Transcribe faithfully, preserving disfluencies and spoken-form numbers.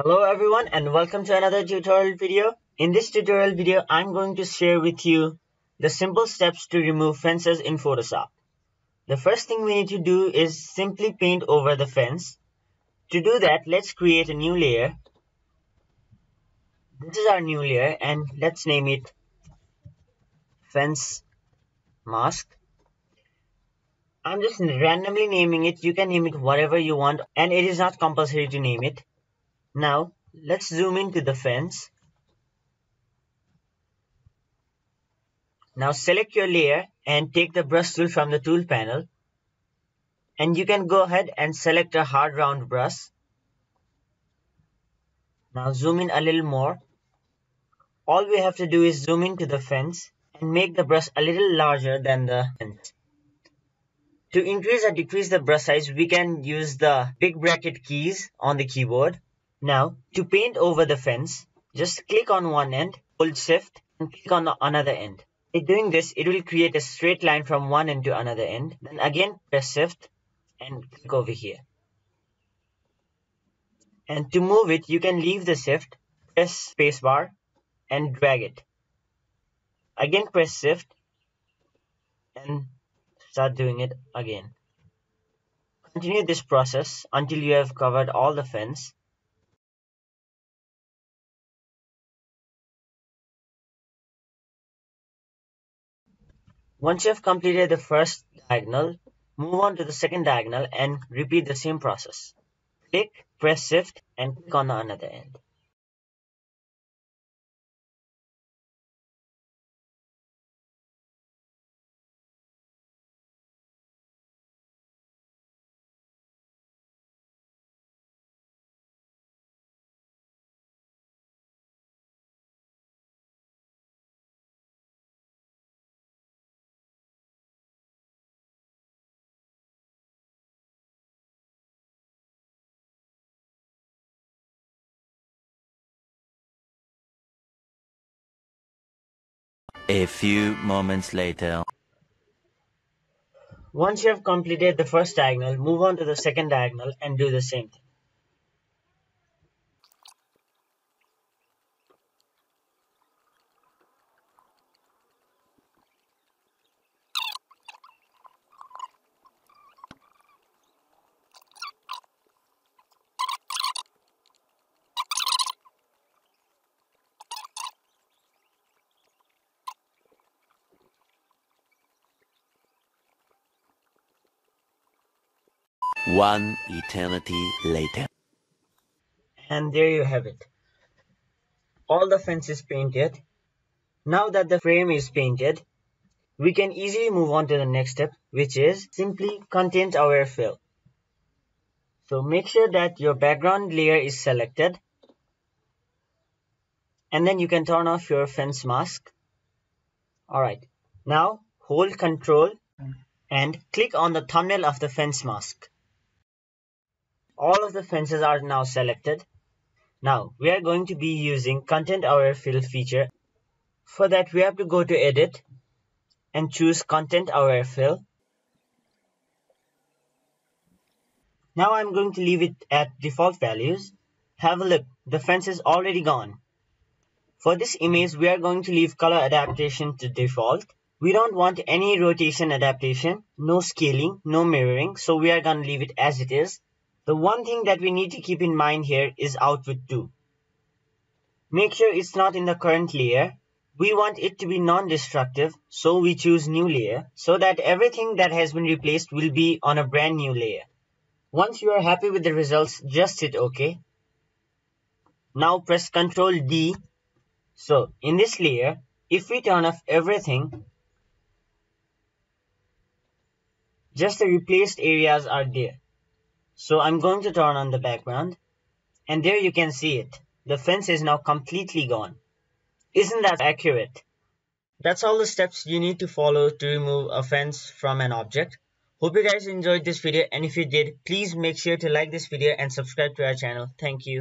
Hello everyone and welcome to another tutorial video. In this tutorial video, I'm going to share with you the simple steps to remove fences in Photoshop. The first thing we need to do is simply paint over the fence. To do that, let's create a new layer. This is our new layer and let's name it Fence Mask. I'm just randomly naming it. You can name it whatever you want and it is not compulsory to name it. Now, let's zoom into the fence. Now select your layer and take the brush tool from the tool panel. And you can go ahead and select a hard round brush. Now zoom in a little more. All we have to do is zoom into the fence and make the brush a little larger than the fence. To increase or decrease the brush size, we can use the big bracket keys on the keyboard. Now, to paint over the fence, just click on one end, hold shift, and click on the another end. By doing this, it will create a straight line from one end to another end. Then again, press shift and click over here. And to move it, you can leave the shift, press spacebar, and drag it. Again, press shift, and start doing it again. Continue this process until you have covered all the fence. Once you have completed the first diagonal, move on to the second diagonal and repeat the same process. Click, press shift, and click on the another end. A few moments later. Once you have completed the first diagonal, move on to the second diagonal and do the same thing. One eternity later. And there you have it. All the fence is painted. Now that the frame is painted, we can easily move on to the next step, which is simply Content-Aware Fill. So make sure that your background layer is selected. And then you can turn off your fence mask. Alright, now hold Ctrl and click on the thumbnail of the fence mask. All of the fences are now selected. Now, we are going to be using Content-Aware Fill feature. For that, we have to go to Edit and choose Content-Aware Fill. Now I'm going to leave it at default values. Have a look, the fence is already gone. For this image, we are going to leave color adaptation to default. We don't want any rotation adaptation, no scaling, no mirroring, so we are going to leave it as it is. The one thing that we need to keep in mind here is output two. Make sure it's not in the current layer. We want it to be non-destructive, so we choose new layer so that everything that has been replaced will be on a brand new layer. Once you are happy with the results, just hit OK. Now press Control D. So in this layer, if we turn off everything, just the replaced areas are there. So I'm going to turn on the background, and there you can see it. The fence is now completely gone. Isn't that accurate? That's all the steps you need to follow to remove a fence from an object. Hope you guys enjoyed this video, and if you did, please make sure to like this video and subscribe to our channel. Thank you.